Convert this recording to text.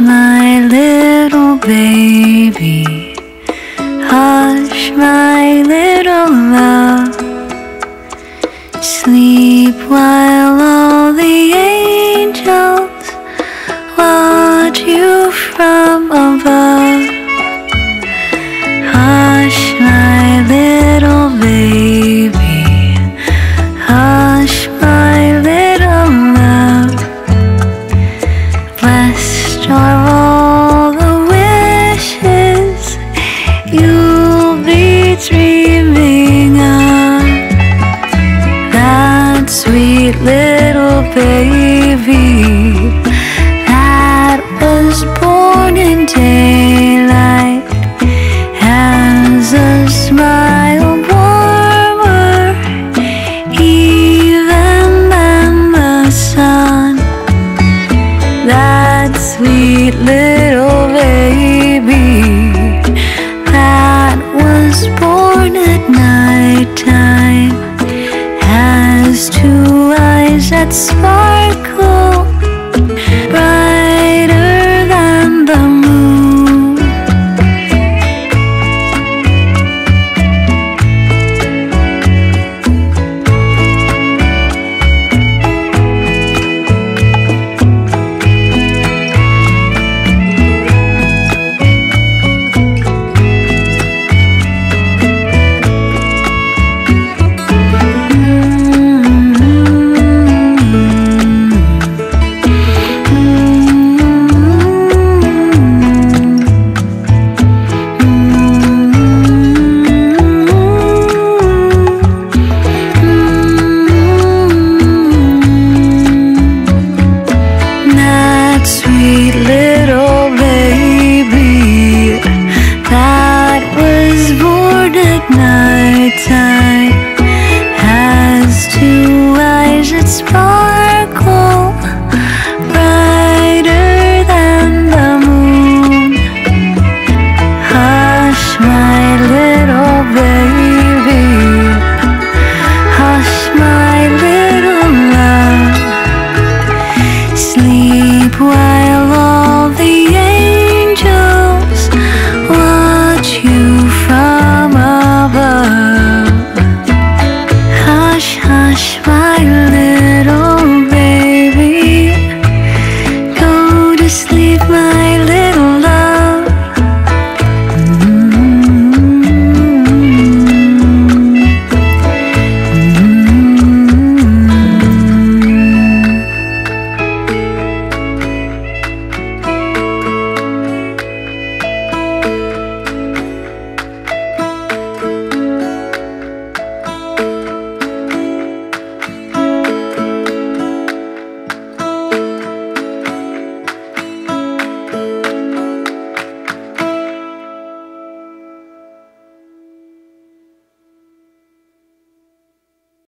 Hush, my little baby. Hush, my little love. Sleep while all the angels watch you from above. Hush, my little baby. Hush, my little love. Blessed are all the wishes you'll be dreaming of. That sweet little baby that was born in daylight has a smile warmer even than the sun. That sweet little baby that was born at night time has two eyes that smile.